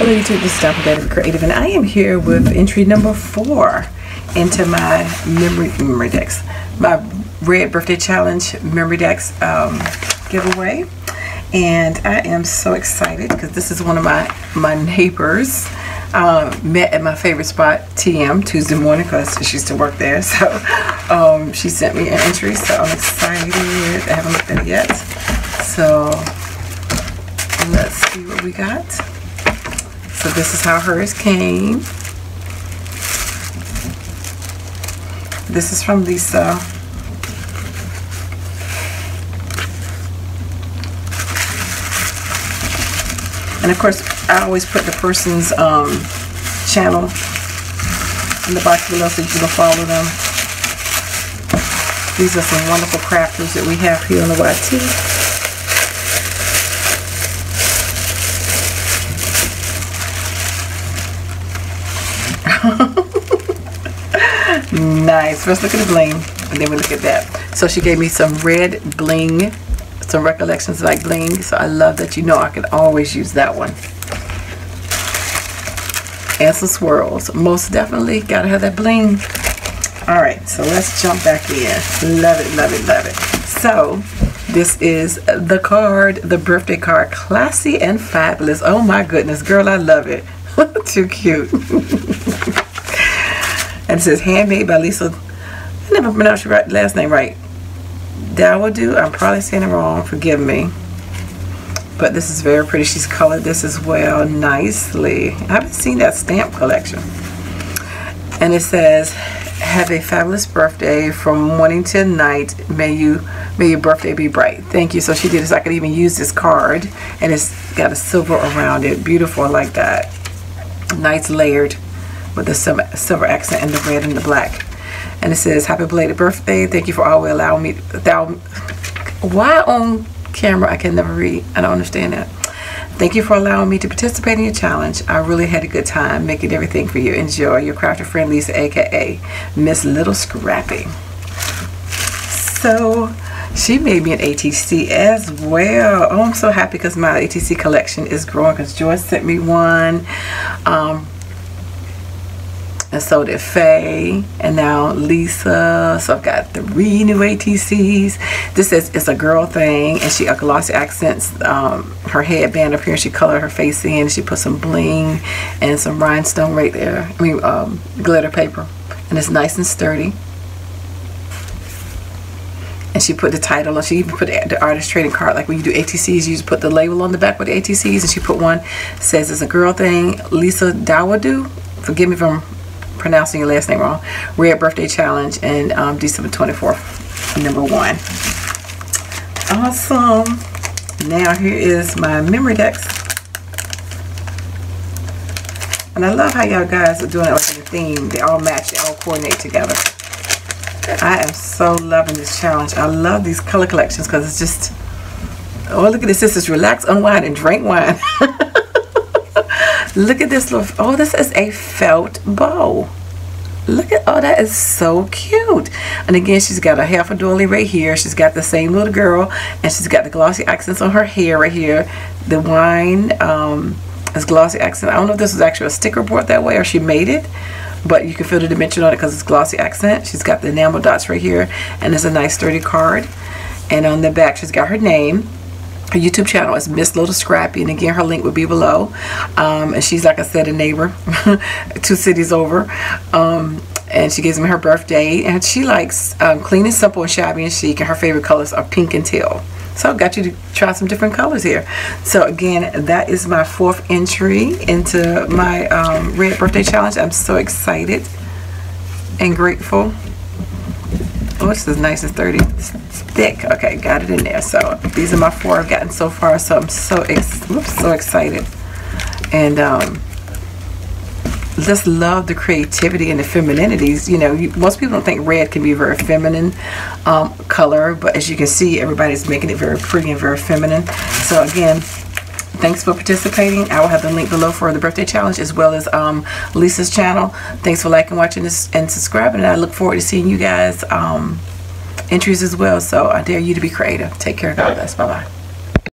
Hello YouTube, this is Dare to be Creative, and I am here with entry number 4 into my memory decks, my Red Birthday Challenge memory decks giveaway. And I am so excited because this is one of my neighbors. Met at my favorite spot, TM, Tuesday Morning, because she used to work there. So she sent me an entry, so I'm excited. I haven't looked at it yet. So let's see what we got. So this is how hers came. This is from Lisa. And of course, I always put the person's channel in the box below so you can follow them. These are some wonderful crafters that we have here on the YT. Nice. First look at the bling, and then we look at that. So she gave me some red bling, some recollections like bling. So I love that, you know, I can always use that one. And some swirls. Most definitely gotta have that bling. Alright, so let's jump back in. Love it, love it, love it. So this is the card, the birthday card. Classy and fabulous. Oh my goodness, girl, I love it. Too cute. And it says handmade by Lisa. I never pronounced your last name right. Dowadu. I'm probably saying it wrong. Forgive me. But this is very pretty. She's colored this as well nicely. I haven't seen that stamp collection. And it says, "Have a fabulous birthday from morning to night. May your birthday be bright." Thank you. So she did this. I could even use this card, and it's got a silver around it. Beautiful. I like that. Nice layered with the silver accent and the red and the black. And it says, "Happy belated birthday. Thank you for always allowing me." Why on camera I can never read? I don't understand that. "Thank you for allowing me to participate in your challenge. I really had a good time making everything for you. Enjoy. Your crafter friend Lisa, aka Miss Little Scrappy." So she made me an ATC as well. Oh, I'm so happy because my ATC collection is growing because Joyce sent me one. And so did Faye. And now Lisa. So I've got 3 new ATCs. This says it's a girl thing. And she glossy accents her headband up here. And she colored her face in. And she put some bling and some rhinestone right there. I mean, glitter paper. And it's nice and sturdy. And she put the title on. She even put the artist trading card. Like when you do ATCs, you just put the label on the back with the ATCs. And she put one says it's a girl thing. Lisa Dowadu. Forgive me if I'm pronouncing your last name wrong. Red Birthday Challenge, and December 24th, number 1. Awesome. Now here is my memory decks. And I love how y'all guys are doing it like in a theme. They all match. They all coordinate together. I am so loving this challenge. I love these color collections because it's just, oh, look at this. This is relax, unwind, and drink wine. Look at this little, oh, this is a felt bow. Look at, oh, that is so cute. And again, she's got a half a doily right here. She's got the same little girl, and she's got the glossy accents on her hair right here. The wine is glossy accent. I don't know if this was actually a sticker board that way or she made it, but you can feel the dimension on it because it's glossy accent. She's got the enamel dots right here, and it's a nice sturdy card. And on the back, she's got her name. Her YouTube channel is Miss Little Scrappy, and again, her link would be below. And she's, like I said, a neighbor, 2 cities over. And she gives me her birthday, and she likes clean and simple and shabby and chic, and her favorite colors are pink and teal. So I got you to try some different colors here. So again, that is my 4th entry into my Red Birthday Challenge. I'm so excited and grateful. Oh, this is nice and sturdy. It's thick. Okay, got it in there. So these are my 4 I've gotten so far. So I'm so excited. And just love the creativity and the femininities. You know, most people don't think red can be a very feminine color. But as you can see, everybody's making it very pretty and very feminine. So again, thanks for participating. I will have the link below for the birthday challenge as well as Lisa's channel. Thanks for liking, watching this, and subscribing. And I look forward to seeing you guys entries as well. So I dare you to be creative. Take care. God bless. Bye-bye.